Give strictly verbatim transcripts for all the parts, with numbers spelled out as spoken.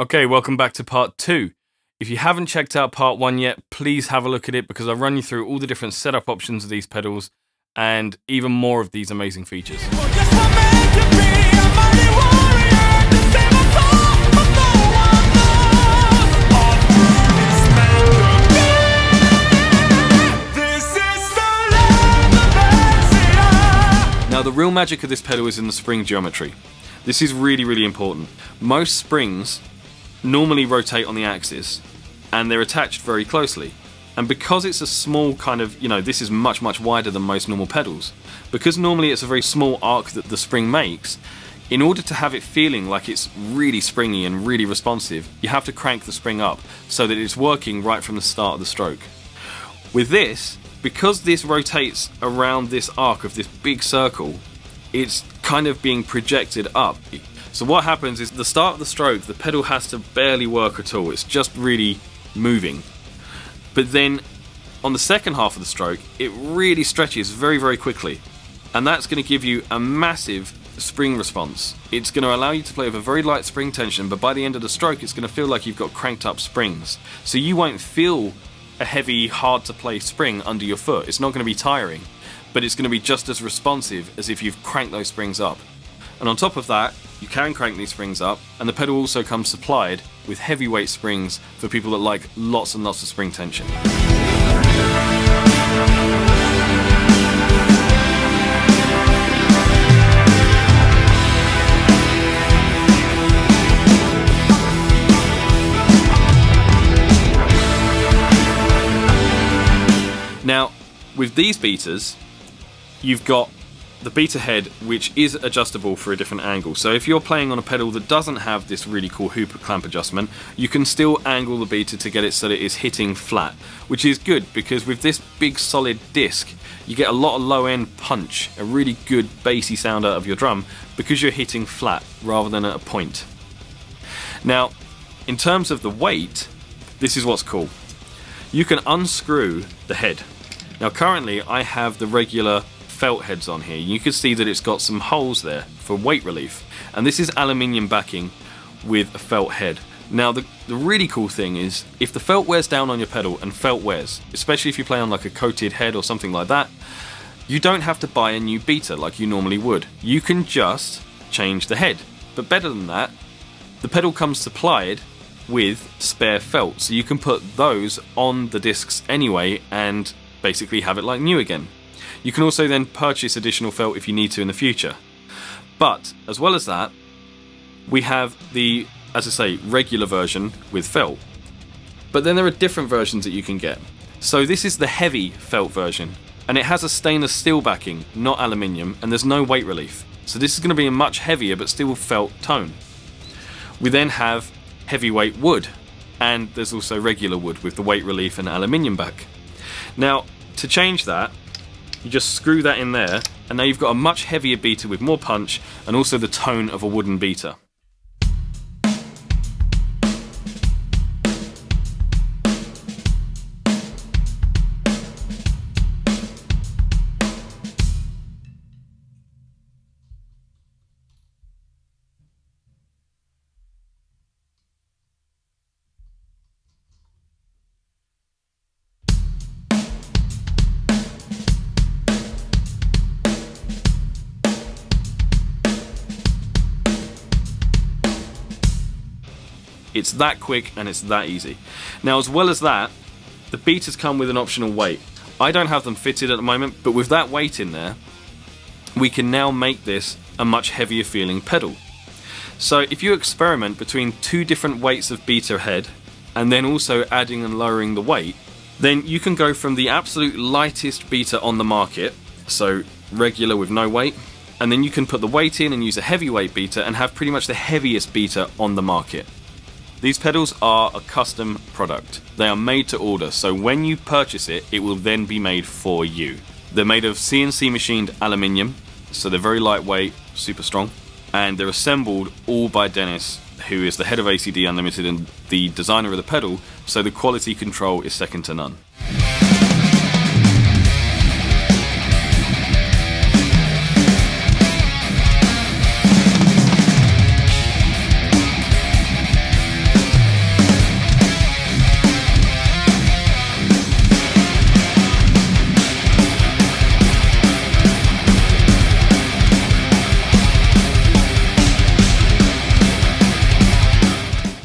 Okay, welcome back to part two. If you haven't checked out part one yet, please have a look at it because I've run you through all the different setup options of these pedals and even more of these amazing features. Now the real magic of this pedal is in the spring geometry. This is really, really important. Most springs normally rotate on the axis and they're attached very closely, and because it's a small kind of, you know, this is much much wider than most normal pedals, because normally it's a very small arc that the spring makes. In order to have it feeling like it's really springy and really responsive, you have to crank the spring up so that it's working right from the start of the stroke. With this, because this rotates around this arc of this big circle, it's kind of being projected up. So what happens is, the start of the stroke, the pedal has to barely work at all, it's just really moving. But then on the second half of the stroke, it really stretches very, very quickly. And that's going to give you a massive spring response. It's going to allow you to play with a very light spring tension, but by the end of the stroke, it's going to feel like you've got cranked up springs. So you won't feel a heavy, hard to play spring under your foot. It's not going to be tiring, but it's going to be just as responsive as if you've cranked those springs up. And on top of that, you can crank these springs up, and the pedal also comes supplied with heavyweight springs for people that like lots and lots of spring tension. Now, with these beaters, you've got the beater head, which is adjustable for a different angle. So if you're playing on a pedal that doesn't have this really cool hooper clamp adjustment, you can still angle the beater to get it so that it's hitting flat, which is good because with this big solid disc, you get a lot of low end punch, a really good bassy sound out of your drum because you're hitting flat rather than at a point. Now, in terms of the weight, this is what's cool. You can unscrew the head. Now currently I have the regular felt heads on here. You can see that it's got some holes there for weight relief, and this is aluminium backing with a felt head. Now the, the really cool thing is, if the felt wears down on your pedal, and felt wears, especially if you play on like a coated head or something like that, you don't have to buy a new beater like you normally would. You can just change the head. But better than that, the pedal comes supplied with spare felt, so you can put those on the discs anyway and basically have it like new again. You can also then purchase additional felt if you need to in the future. But as well as that, we have the, as I say, regular version with felt. But then there are different versions that you can get. So this is the heavy felt version, and it has a stainless steel backing, not aluminium, and there's no weight relief. So this is going to be a much heavier but still felt tone. We then have heavyweight wood, and there's also regular wood with the weight relief and aluminium back. Now, to change that, you just screw that in there, and now you've got a much heavier beater with more punch and also the tone of a wooden beater. It's that quick and it's that easy. Now, as well as that, the beaters come with an optional weight. I don't have them fitted at the moment, but with that weight in there, we can now make this a much heavier feeling pedal. So if you experiment between two different weights of beater head and then also adding and lowering the weight, then you can go from the absolute lightest beater on the market, so regular with no weight, and then you can put the weight in and use a heavyweight beater and have pretty much the heaviest beater on the market. These pedals are a custom product. They are made to order, so when you purchase it, it will then be made for you. They're made of C N C machined aluminium, so they're very lightweight, super strong, and they're assembled all by Dennis, who is the head of A C D Unlimited and the designer of the pedal, so the quality control is second to none.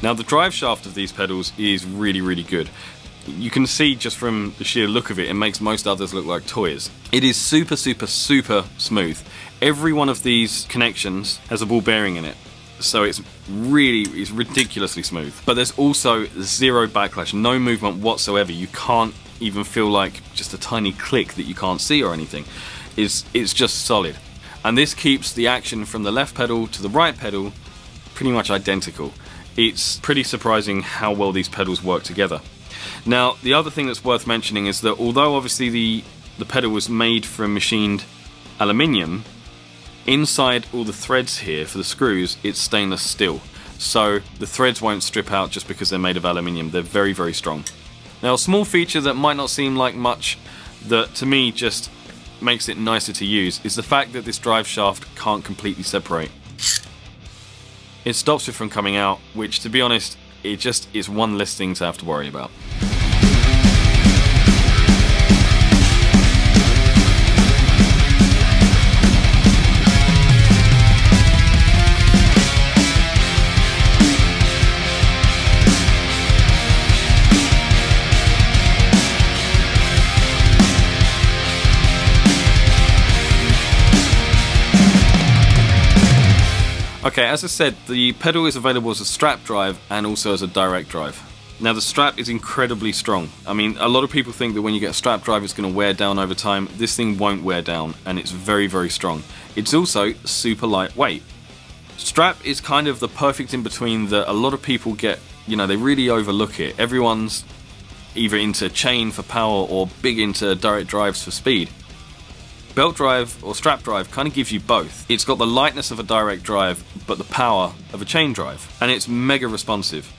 Now the drive shaft of these pedals is really, really good. You can see just from the sheer look of it, it makes most others look like toys. It is super, super, super smooth. Every one of these connections has a ball bearing in it. So it's really, it's ridiculously smooth. But there's also zero backlash, no movement whatsoever. You can't even feel like just a tiny click that you can't see or anything. It's, it's just solid. And this keeps the action from the left pedal to the right pedal pretty much identical. It's pretty surprising how well these pedals work together. Now, the other thing that's worth mentioning is that although obviously the, the pedal was made from machined aluminium, inside all the threads here for the screws, it's stainless steel. So the threads won't strip out just because they're made of aluminium. They're very, very strong. Now, a small feature that might not seem like much, that to me just makes it nicer to use, is the fact that this drive shaft can't completely separate. It stops it from coming out, which to be honest, it just is one less thing to have to worry about. Okay, as I said, the pedal is available as a strap drive and also as a direct drive. Now the strap is incredibly strong. I mean, a lot of people think that when you get a strap drive it's going to wear down over time. This thing won't wear down, and it's very, very strong. It's also super lightweight. Strap is kind of the perfect in-between that a lot of people get, you know, they really overlook it. Everyone's either into chain for power or big into direct drives for speed. Belt drive or strap drive kind of gives you both. It's got the lightness of a direct drive, but the power of a chain drive, and it's mega responsive.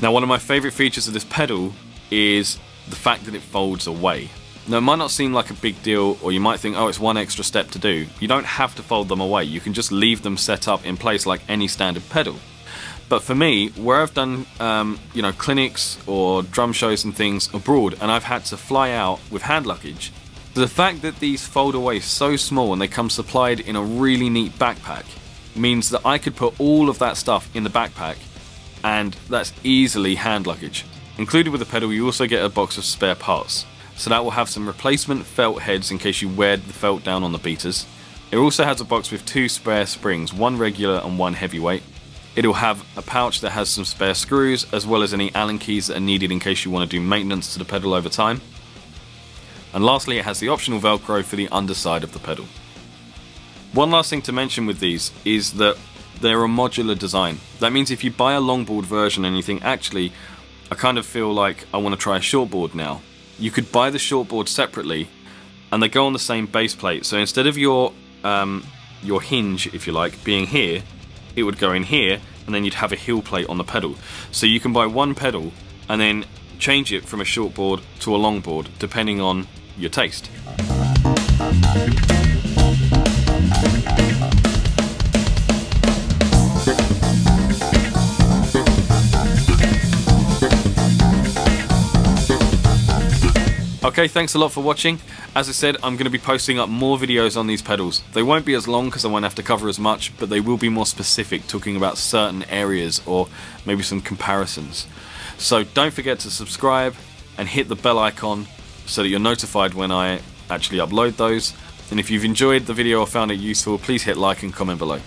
Now, one of my favourite features of this pedal is the fact that it folds away. Now, it might not seem like a big deal, or you might think, oh, it's one extra step to do. You don't have to fold them away. You can just leave them set up in place like any standard pedal. But for me, where I've done um, you know, clinics or drum shows and things abroad, and I've had to fly out with hand luggage, the fact that these fold away so small and they come supplied in a really neat backpack means that I could put all of that stuff in the backpack, and that's easily hand luggage. Included with the pedal, you also get a box of spare parts. So that will have some replacement felt heads in case you wear the felt down on the beaters. It also has a box with two spare springs, one regular and one heavyweight. It'll have a pouch that has some spare screws, as well as any Allen keys that are needed in case you want to do maintenance to the pedal over time. And lastly, it has the optional Velcro for the underside of the pedal. One last thing to mention with these is that they're a modular design. That means if you buy a longboard version and you think, actually, I kind of feel like I want to try a shortboard now, you could buy the shortboard separately, and they go on the same base plate. So instead of your um, your hinge, if you like, being here, it would go in here, and then you'd have a heel plate on the pedal. So you can buy one pedal and then change it from a shortboard to a longboard, depending on your taste. Okay, thanks a lot for watching. As I said, I'm going to be posting up more videos on these pedals. They won't be as long because I won't have to cover as much, but they will be more specific, talking about certain areas or maybe some comparisons. So don't forget to subscribe and hit the bell icon so that you're notified when I actually upload those. And if you've enjoyed the video or found it useful, please hit like and comment below.